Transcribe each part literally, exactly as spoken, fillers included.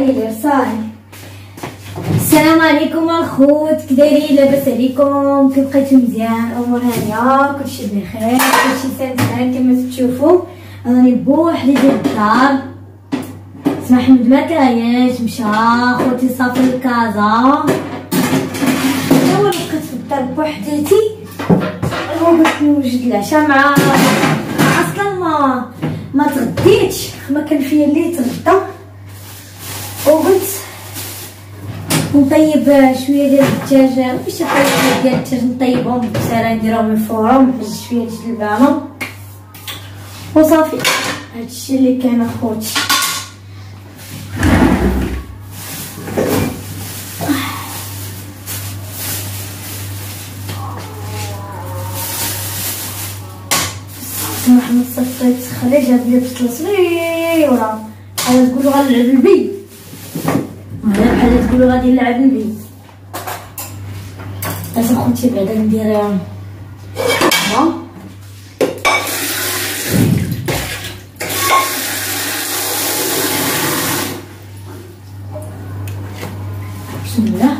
رسائل رسائل. السلام عليكم الخوت، كدايرين؟ لاباس عليكم؟ كي بقيتو مزيان؟ امور هانيه؟ كلشي بخير؟ كلشي سهل سهل كما تشوفوا. راني بوحدي ديال الدار، سمح حمد ما كاينش، مشى خوتي صافي لكازا، اول بقيت في الدار بوحديتي. المهم بغيت نوجد العشاء مع اصلا ما ما تغديتش، ما كان فيا اللي تغدا، وبغيت نطيب شويه ديال الدجاج. باش نطيب شويه ديال الدجاج نطيبهم بالسرعه، نديرهم في الفرن، نحج شويه الجلبانه وصافي. هادشي اللي كان اخوتي. محمد صفيت خلي جاب لي بطلصلي وراه انا تقولوا غنلعب البي، وهنا بحال تقولوا غادي نلعب البي. اش اخوتي بعدا ندير ها بسم الله.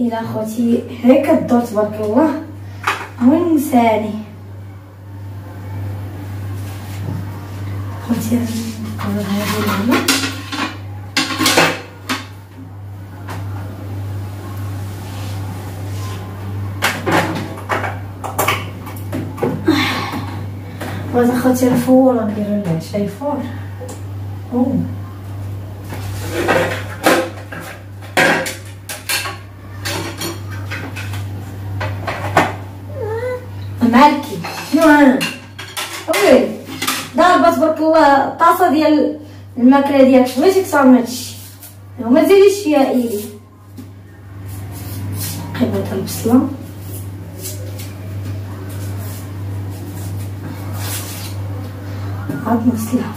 إلا خوتي هيك الدور تبارك الله، وين نساني خوتي نقلب هذه الماما. وهذا خوتي الفور نديرو العشاء يفور. أوه مالكي شنو انا وي ضاربه تبارك الله الطاسه ديال الماكله ديالك، بغيتي كثر من هادشي وما تزيديش فيها. ايلي قبه البصله عاد نغسلها،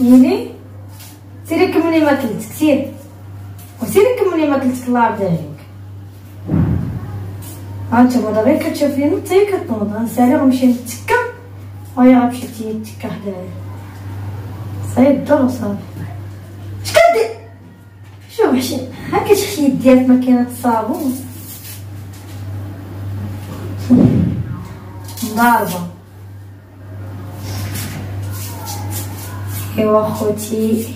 يلي سيري كملي ماكلتك، سيري وسيري كملي ماكلتك. الله يرضي عليك. ها انت دابا غير كتشوفيني حتى كتنوض، غنسالي غنمشي نتكا، ويا غنمشي حتى نتكا حدايا صايب الدور وصافي. اش كدير؟ شوف حشي ها كتخشي يديك ماكينة الصابون ضاربة. ايوا خوتي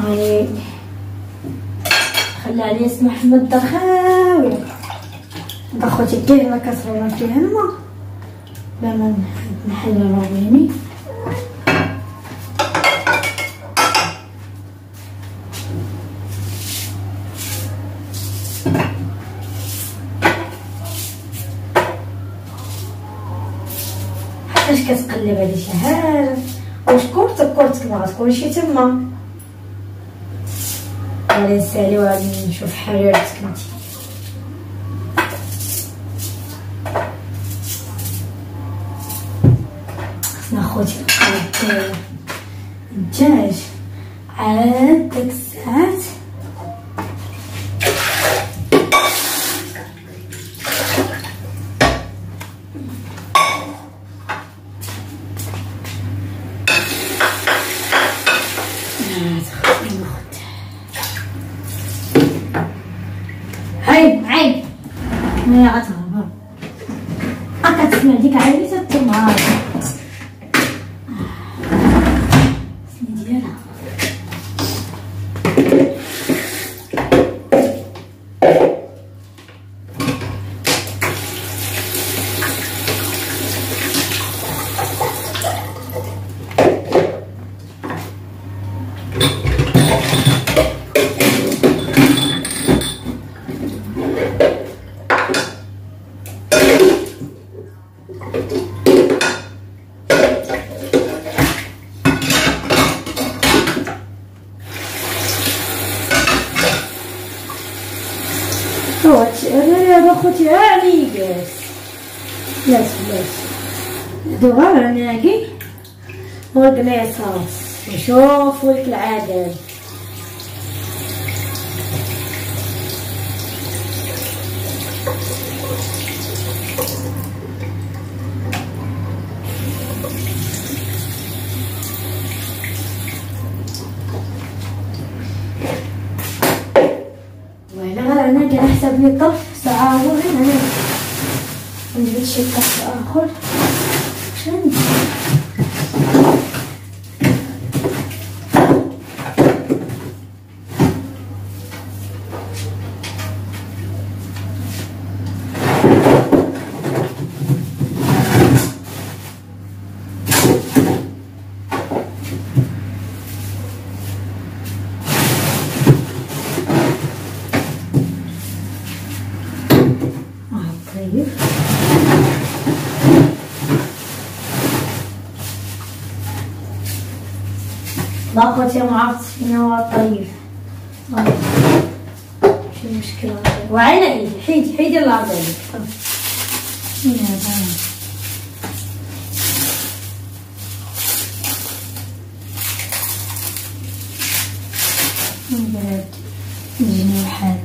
هاني خلى عليا اسم محمد دخاوي. هاد خوتي كاين ما كترون فيها الماء، لما نحل الروميني حتى كتقلب هادي شي حاجه. وشكورتك كورتك ما غتكونش تما، غادي نسالي وغادي نشوف حرارتك انت. خصنا خوتي نقاد الدجاج عاد ديك الساعات. عيب عيب انا غتهرب، هاكا تسمع ديك عيبيتها التمار سمي ديالها. بلاش بلاش دوار رناقي والقميصة وشوفوا لك العدد. وهنا انا كنحسب لي طرف ساعة هو غير هنا ونجبد شي طرف آخر شنو لا اخوتي ما عرفتش فين هو الطريف. شي مشكلة وعينا ايدي حيدي حيدي الله يرضي عليك. ندير الجنيحات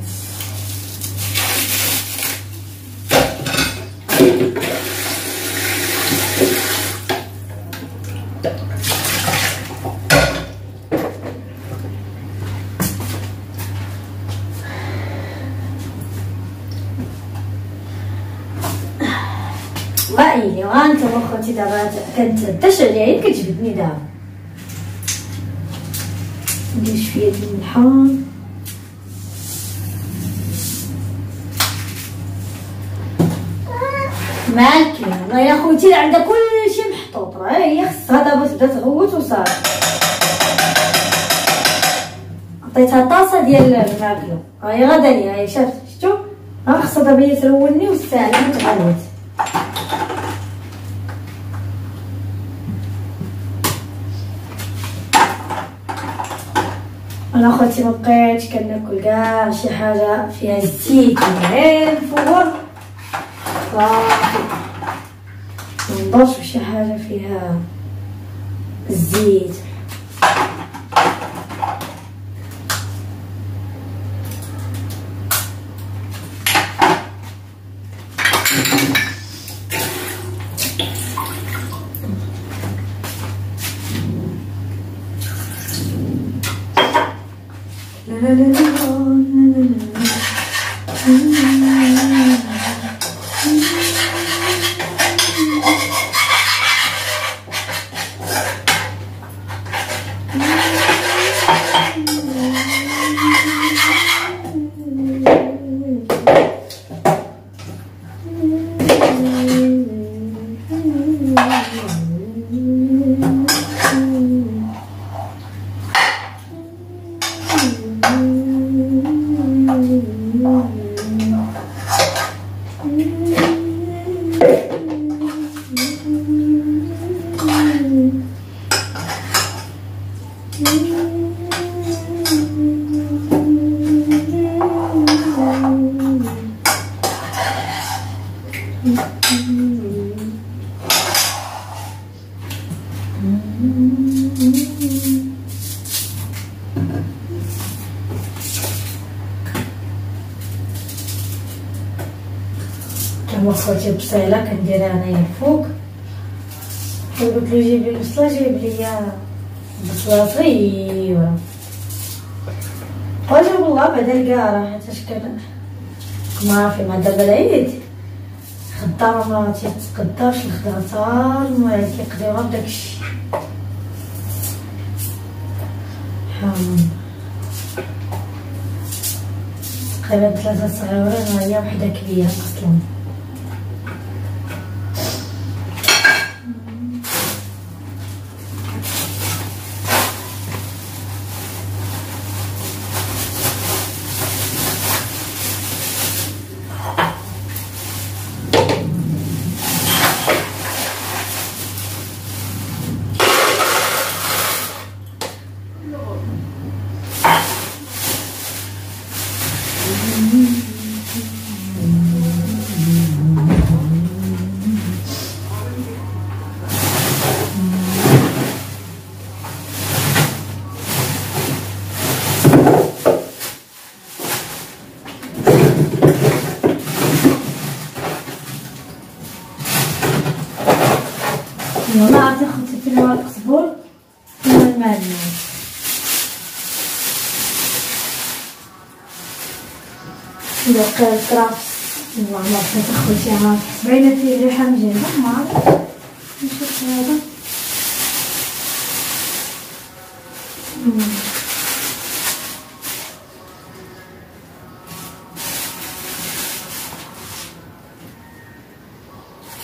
وايلي وانتم اخوتي دابا كنتدش عليا كتجبدني دابا. ندير شويه ديال الحون مالكي والله يا خوتي عندها كلشي محطوط راه هي خصها دابا تبدا تغوت وصافي. عطيتها طاسه ديال الماكله ها هي غدا ليها هي شافت شفتو راه خصها دابا هي ترولني وتسالي وتغوت. انا اخوتي مبقيتش كناكل كاع شي حاجه فيها الزيت غير الفور صافي منضرش شي حاجه فيها الزيت. اخوتي البصيله كنديرها انايا فوق قلت له جيب لي البصله جيب لي بصله صغيره وجاب الله بعدا لقاها حيتاش كان ما في مع دابا العيد خدامه ما تيتقدرش الخدعه تاع المعيد كيقديوها بداكشي حامم تقريبا ثلاثه صغيورين وهي وحده كبيره اصلا. Mm-hmm. ناقص خمسة مع القزبر والماء. ودقة الكرافس والله تدخل شعار باينة فيه ريحة مزيانة. ما نشوف هذا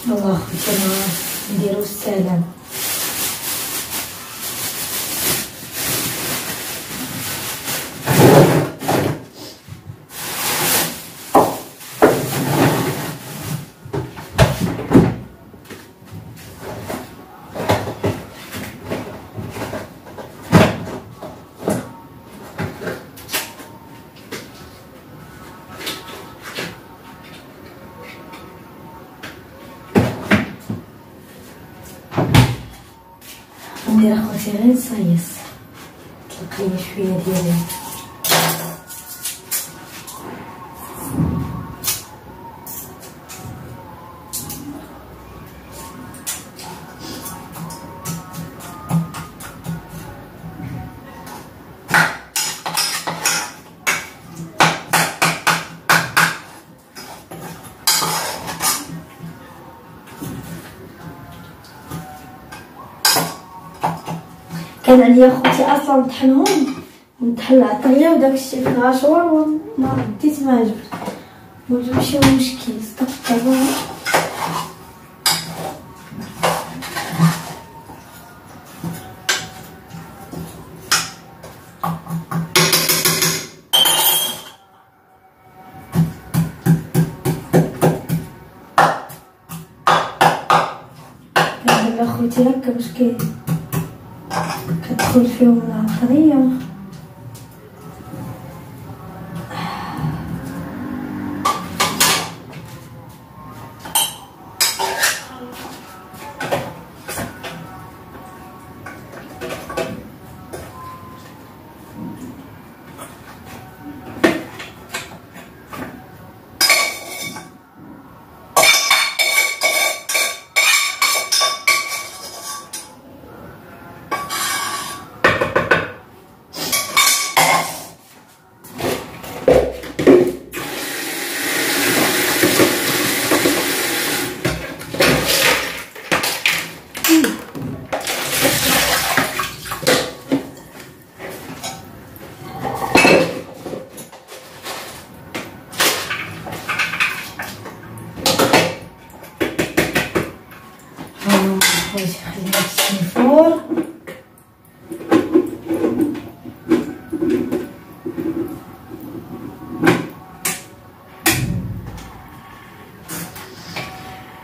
الله يخلينا نديرو السلام. ندير اخوتي غير نصيص تلقي شويه ديال كان عليا خوتي اصلا نطحنهم ونطحن العطريه وداك الشيء في العاشور وما رديت ما جبت قلت ماشي مشكل صافي. كنهضر اخوتي هكا باش كي كتدخل فيهم العطرية.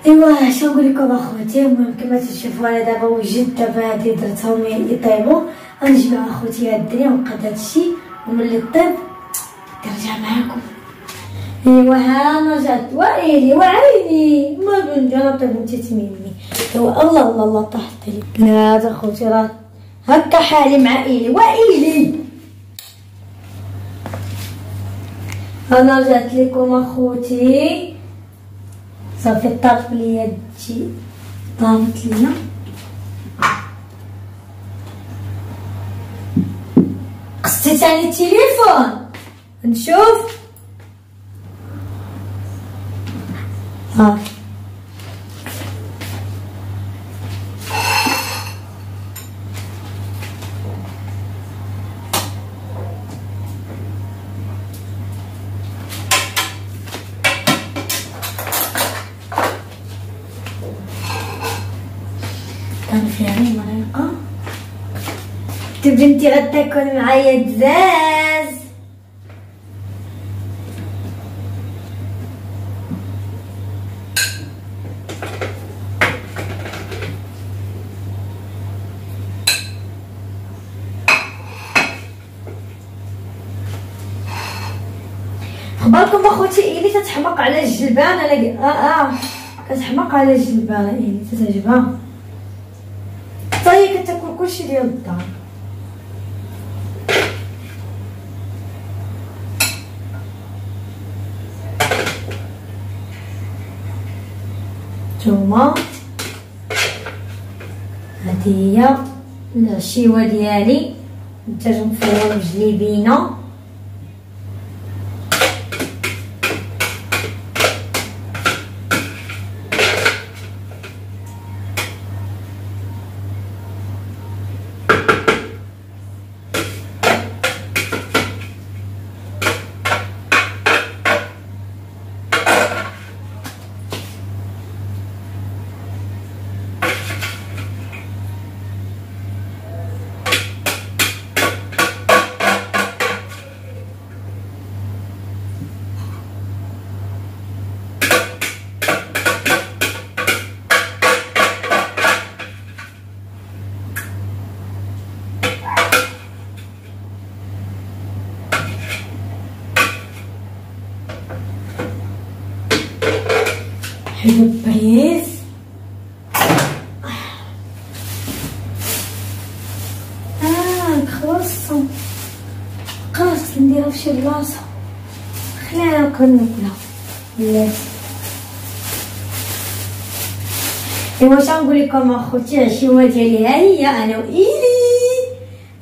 ايوا شنو نقول لكم اخوتي، المهم كما تشوفوا انا دابا وجدت دابا هادي درتهم يطيبوا. غنجمع اخوتي هاد الدنيا ونقاد هادشي وملي طيب كنرجع معاكم. ايوا ها انا رجعت ويلي وعيني ما بنجرب بنتي تميمي. ايوا الله الله الله طاحت لي هاد اخوتي راه هكا حالي مع ايلي ويلي. انا رجعت لكم اخوتي صافي الطرف اللي هي تجي طابت لينا قصيت على التليفون نشوف ها يعني مريقه. بنتي غتاكل معايا دزاز خباركم اخوتي. ايلي تتحمق على الجلبان انا اه اه كتحمق على الجلبان ايلي تتعجبها طيب كتاكل كلشي ديال الدار. نتوما هذه هي الشيوه ديالي نتاجهم فيهم جليبينه حلو بريز اه نخلصهم بقاوس نديرها فشي بلاصه خليها كناكلها بلاتي. ايوا تنقول لكم اخوتي الشيوه ديالي ها هي انا وإيلي.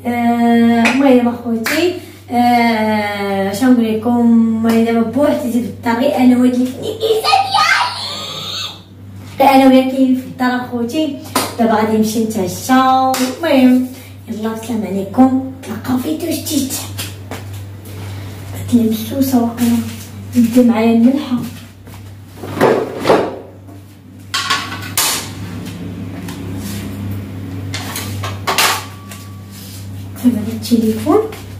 المهم آه اخوتي آه تنقول لكم دابا بوحدي في الطريق انا وهاد الكنيسه انا وياكين في الدار اخوتي. دابا غادي نمشي نتعشى. المهم يلا السلام عليكم، نتلاقاو في فيديو جديد. قلت مسوسه واقيلا ندي معايا الملحه. كتبت التليفون.